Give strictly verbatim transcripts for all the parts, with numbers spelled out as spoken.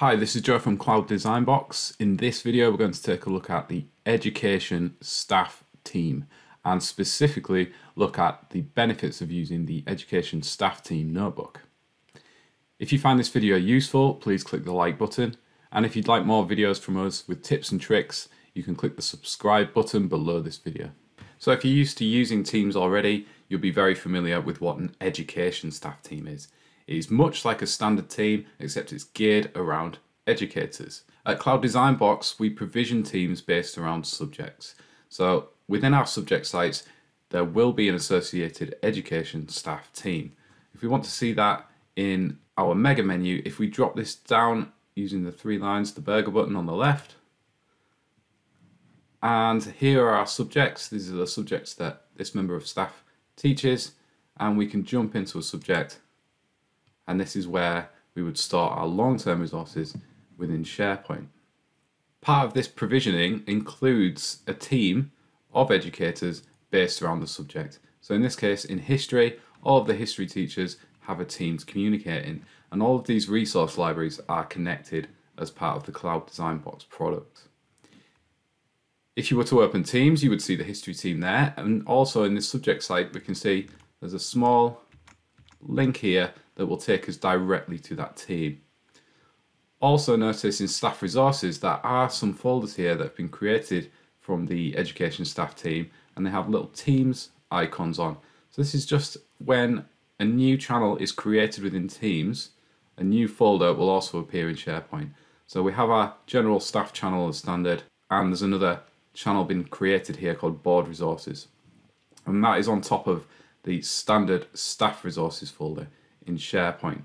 Hi, this is Joe from Cloud Design Box. In this video, we're going to take a look at the Education Staff Team and specifically look at the benefits of using the Education Staff Team notebook. If you find this video useful, please click the like button. And if you'd like more videos from us with tips and tricks, you can click the subscribe button below this video. So if you're used to using Teams already, you'll be very familiar with what an Education Staff Team is. It is much like a standard team, except it's geared around educators. At Cloud Design Box, we provision teams based around subjects. So within our subject sites, there will be an associated education staff team. If we want to see that in our mega menu, if we drop this down using the three lines, the burger button on the left, and here are our subjects. These are the subjects that this member of staff teaches, and we can jump into a subject. And this is where we would start our long-term resources within SharePoint. Part of this provisioning includes a team of educators based around the subject. So in this case, in history, all of the history teachers have a team to communicate in, and all of these resource libraries are connected as part of the Cloud Design Box product. If you were to open Teams, you would see the history team there, and also in this subject site, we can see there's a small link here that will take us directly to that team. Also notice in staff resources, there are some folders here that have been created from the education staff team, and they have little Teams icons on. So this is just when a new channel is created within Teams, a new folder will also appear in SharePoint. So we have our general staff channel as standard, and there's another channel been created here called board resources. And that is on top of the standard staff resources folder in SharePoint.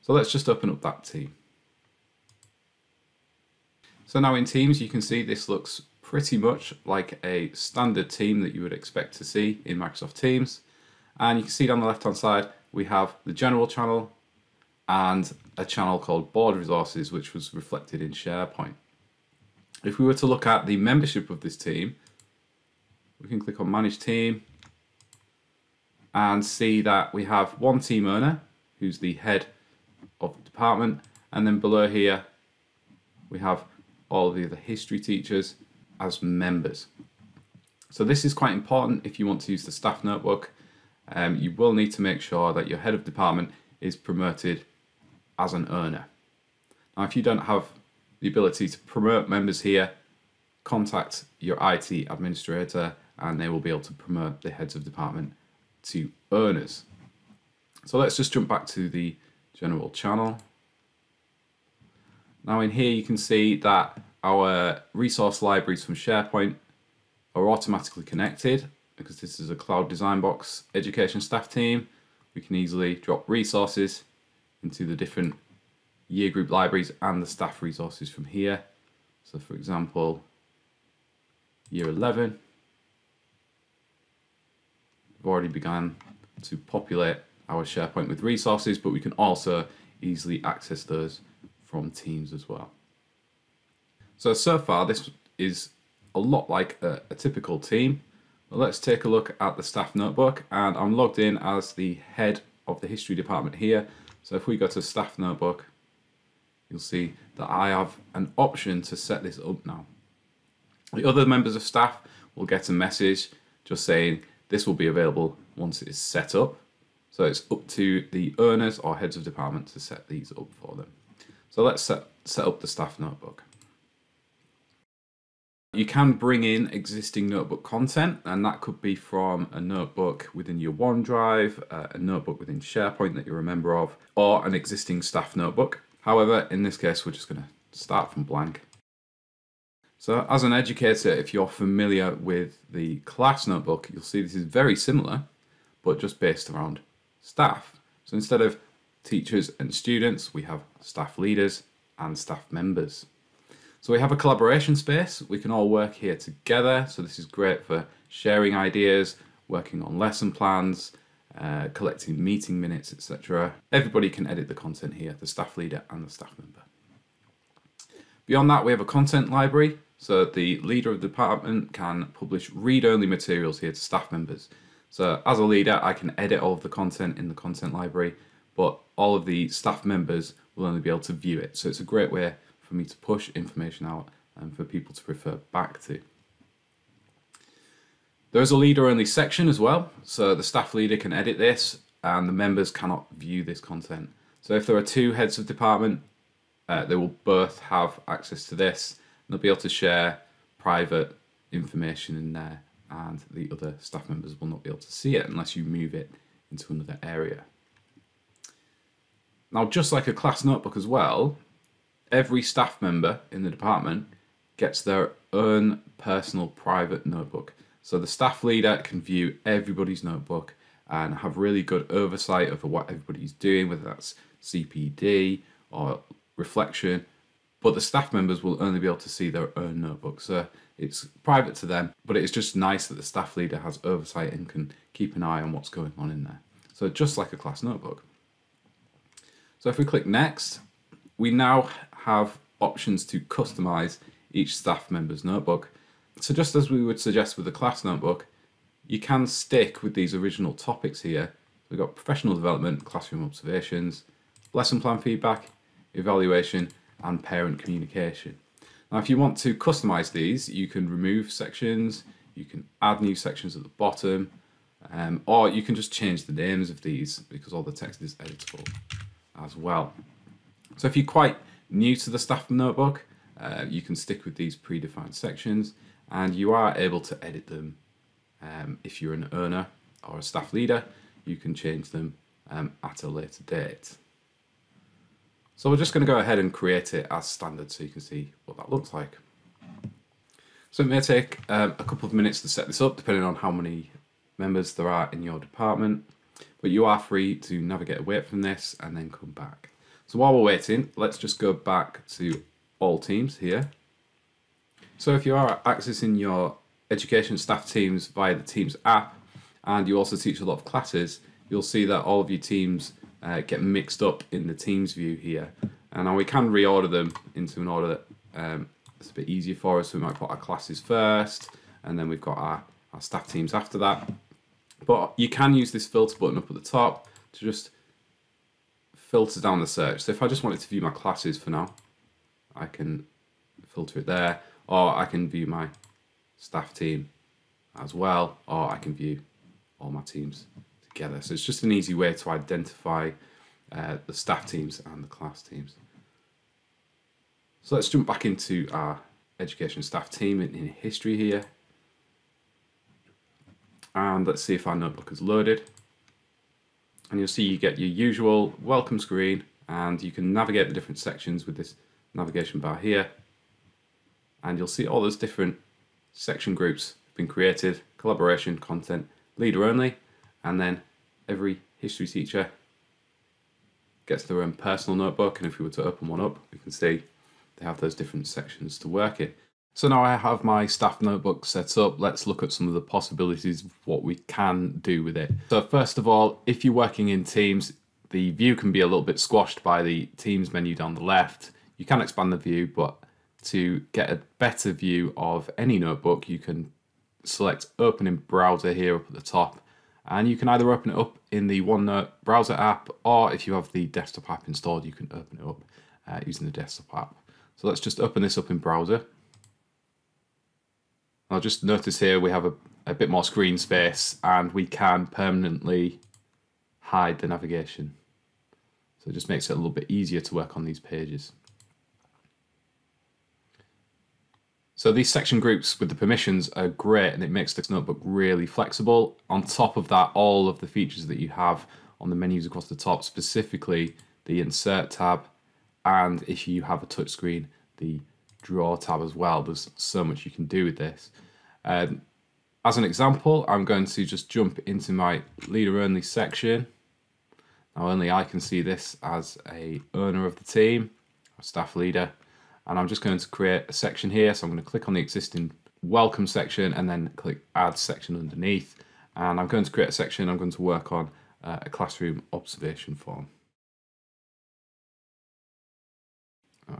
So let's just open up that team. So now in Teams, you can see this looks pretty much like a standard team that you would expect to see in Microsoft Teams. And you can see down the left hand side, we have the general channel and a channel called board resources, which was reflected in SharePoint. If we were to look at the membership of this team, we can click on manage team and see that we have one team owner, who's the head of the department, and then below here we have all the other history teachers as members. So this is quite important. If you want to use the staff notebook, um, you will need to make sure that your head of department is promoted as an owner. Now if you don't have the ability to promote members here, contact your I T administrator and they will be able to promote the heads of department to earners. So let's just jump back to the general channel. Now in here you can see that our resource libraries from SharePoint are automatically connected because this is a Cloud Design Box education staff team. We can easily drop resources into the different year group libraries and the staff resources from here. So for example, year eleven. We've already begun to populate our SharePoint with resources, but we can also easily access those from Teams as well. So, so far this is a lot like a, a typical team. But let's take a look at the staff notebook, and I'm logged in as the head of the history department here. So if we go to staff notebook, you'll see that I have an option to set this up now. The other members of staff will get a message just saying, this will be available once it is set up. So it's up to the earners or heads of department to set these up for them. So let's set, set up the staff notebook. You can bring in existing notebook content, and that could be from a notebook within your OneDrive, uh, a notebook within SharePoint that you're a member of, or an existing staff notebook. However, in this case, we're just going to start from blank. So as an educator, if you're familiar with the class notebook, you'll see this is very similar, but just based around staff. So instead of teachers and students, we have staff leaders and staff members. So we have a collaboration space. We can all work here together. So this is great for sharing ideas, working on lesson plans, uh, collecting meeting minutes, et cetera. Everybody can edit the content here, the staff leader and the staff member. Beyond that, we have a content library. So the leader of the department can publish read-only materials here to staff members. So as a leader, I can edit all of the content in the content library, but all of the staff members will only be able to view it. So it's a great way for me to push information out and for people to refer back to. There is a leader only section as well, so the staff leader can edit this and the members cannot view this content. So if there are two heads of department, uh, they will both have access to this and they'll be able to share private information in there, and the other staff members will not be able to see it unless you move it into another area. Now, just like a class notebook as well, every staff member in the department gets their own personal private notebook. So the staff leader can view everybody's notebook and have really good oversight over what everybody's doing, whether that's C P D or reflection, but the staff members will only be able to see their own notebook. So it's private to them, but it's just nice that the staff leader has oversight and can keep an eye on what's going on in there. So just like a class notebook. So if we click next, we now have options to customize each staff member's notebook. So just as we would suggest with the class notebook, you can stick with these original topics here. We've got professional development, classroom observations, lesson plan feedback, evaluation, and parent communication. Now, if you want to customize these, you can remove sections, you can add new sections at the bottom, um, or you can just change the names of these because all the text is editable as well. So if you're quite new to the staff notebook, uh, you can stick with these predefined sections, and you are able to edit them. Um, if you're an owner or a staff leader, you can change them um, at a later date. So we're just going to go ahead and create it as standard so you can see what that looks like. So it may take um, a couple of minutes to set this up depending on how many members there are in your department, but you are free to navigate away from this and then come back. So while we're waiting, let's just go back to all teams here. So if you are accessing your Education Staff Teams via the Teams app, and you also teach a lot of classes, you'll see that all of your teams uh, get mixed up in the Teams view here. And now we can reorder them into an order um, that's a bit easier for us. We might put our classes first, and then we've got our, our staff teams after that. But you can use this filter button up at the top to just filter down the search. So if I just wanted to view my classes for now, I can filter it there, or I can view my staff team as well, or I can view all my teams together. So it's just an easy way to identify uh, the staff teams and the class teams. So let's jump back into our Education Staff Team in, in history here. And let's see if our notebook is loaded. And you'll see you get your usual welcome screen, and you can navigate the different sections with this navigation bar here. And you'll see all those different section groups have been created: collaboration, content, leader only, and then every history teacher gets their own personal notebook. And if we were to open one up, we can see they have those different sections to work in. So now I have my staff notebook set up. Let's look at some of the possibilities of what we can do with it. So first of all, if you're working in Teams, the view can be a little bit squashed by the Teams menu down the left. You can expand the view, but to get a better view of any notebook, you can select Open in Browser here up at the top, and you can either open it up in the OneNote browser app, or if you have the desktop app installed, you can open it up uh, using the desktop app. So let's just open this up in browser. I'll just notice here we have a, a bit more screen space, and we can permanently hide the navigation. So it just makes it a little bit easier to work on these pages. So these section groups with the permissions are great, and it makes this notebook really flexible. On top of that, all of the features that you have on the menus across the top, specifically the Insert tab, and if you have a touchscreen, the Draw tab as well. There's so much you can do with this. Um, as an example, I'm going to just jump into my leader only section. Now only I can see this as a owner of the team, a staff leader. And I'm just going to create a section here. So I'm going to click on the existing welcome section and then click add section underneath. And I'm going to create a section. I'm going to work on uh, a classroom observation form.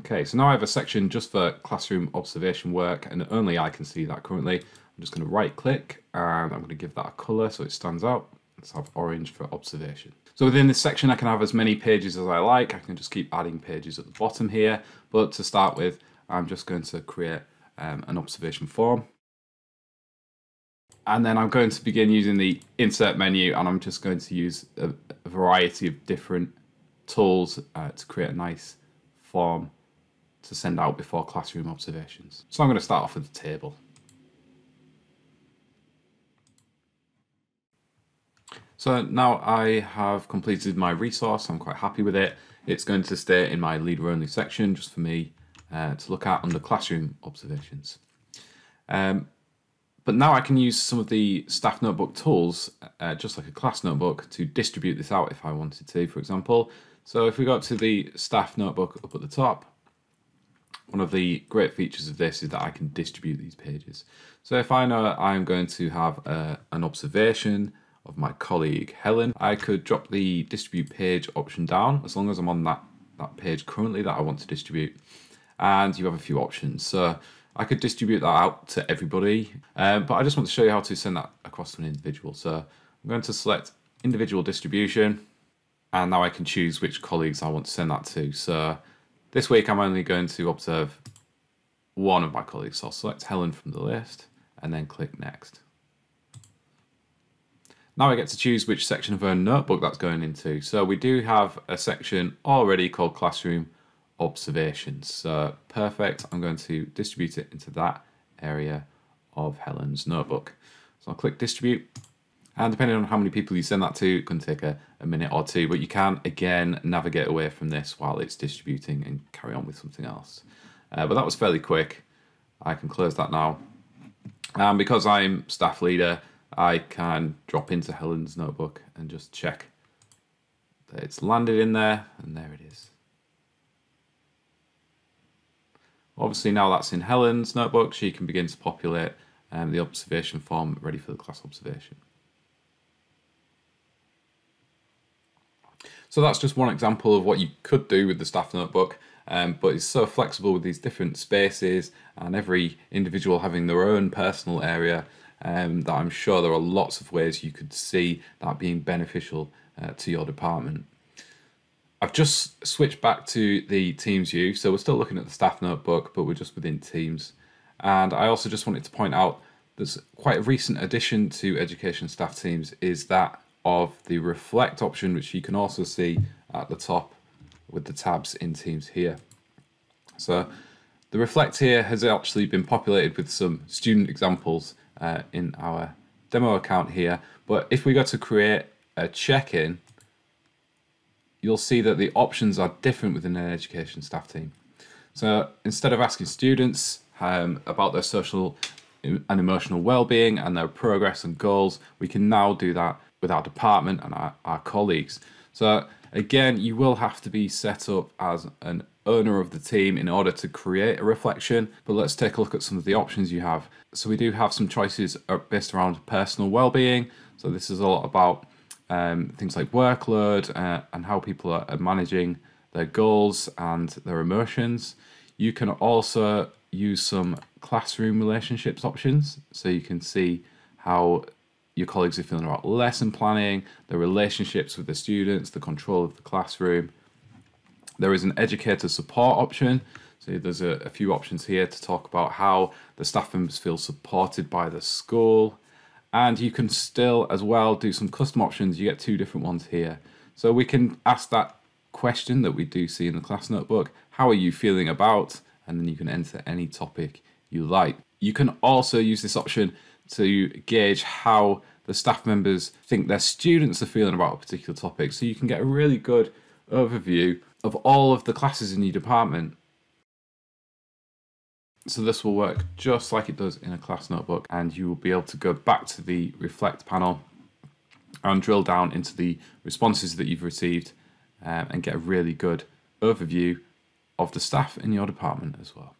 Okay, so now I have a section just for classroom observation work, and only I can see that currently. I'm just going to right click and I'm going to give that a color so it stands out. Let's have orange for observation. So within this section, I can have as many pages as I like. I can just keep adding pages at the bottom here. But to start with, I'm just going to create um, an observation form. And then I'm going to begin using the insert menu, and I'm just going to use a, a variety of different tools uh, to create a nice form to send out before classroom observations. So I'm going to start off with the table. So now I have completed my resource. I'm quite happy with it. It's going to stay in my leader only section just for me uh, to look at under classroom observations. Um, But now I can use some of the staff notebook tools, uh, just like a class notebook, to distribute this out if I wanted to, for example. So if we go to the staff notebook up at the top, one of the great features of this is that I can distribute these pages. So if I know I'm going to have a, an observation of my colleague Helen, I could drop the distribute page option down as long as I'm on that, that page currently that I want to distribute. And you have a few options. So I could distribute that out to everybody, um, but I just want to show you how to send that across to an individual. So I'm going to select individual distribution, and now I can choose which colleagues I want to send that to. So this week I'm only going to observe one of my colleagues. So I'll select Helen from the list and then click next. Now I get to choose which section of her notebook that's going into. So we do have a section already called Classroom Observations. So perfect. I'm going to distribute it into that area of Helen's notebook. So I'll click distribute, and depending on how many people you send that to, it can take a, a minute or two, but you can again navigate away from this while it's distributing and carry on with something else. Uh, but that was fairly quick. I can close that now. And because I'm staff leader, I can drop into Helen's notebook and just check that it's landed in there, and there it is. Obviously now that's in Helen's notebook, she can begin to populate um, the observation form ready for the class observation. So that's just one example of what you could do with the staff notebook, um, but it's so flexible with these different spaces and every individual having their own personal area um, that I'm sure there are lots of ways you could see that being beneficial uh, to your department. I've just switched back to the Teams view, so we're still looking at the staff notebook, but we're just within Teams. And I also just wanted to point out there's quite a recent addition to Education Staff Teams is that of the Reflect option, which you can also see at the top with the tabs in Teams here. So the Reflect here has actually been populated with some student examples uh, in our demo account here. But if we go to create a check-in, you'll see that the options are different within an education staff team. So instead of asking students um, about their social and emotional well-being and their progress and goals, we can now do that with our department and our, our colleagues. So again, you will have to be set up as an owner of the team in order to create a reflection, but let's take a look at some of the options you have. So we do have some choices based around personal well-being. So this is a lot about Um, things like workload uh, and how people are managing their goals and their emotions. You can also use some classroom relationships options, so you can see how your colleagues are feeling about lesson planning, their relationships with the students, the control of the classroom. There is an educator support option, so there's a, a few options here to talk about how the staff members feel supported by the school. And you can still as well do some custom options. You get two different ones here. So we can ask that question that we do see in the class notebook, how are you feeling about? And then you can enter any topic you like. You can also use this option to gauge how the staff members think their students are feeling about a particular topic. So you can get a really good overview of all of the classes in your department. So this will work just like it does in a class notebook, and you will be able to go back to the Reflect panel and drill down into the responses that you've received um, and get a really good overview of the staff in your department as well.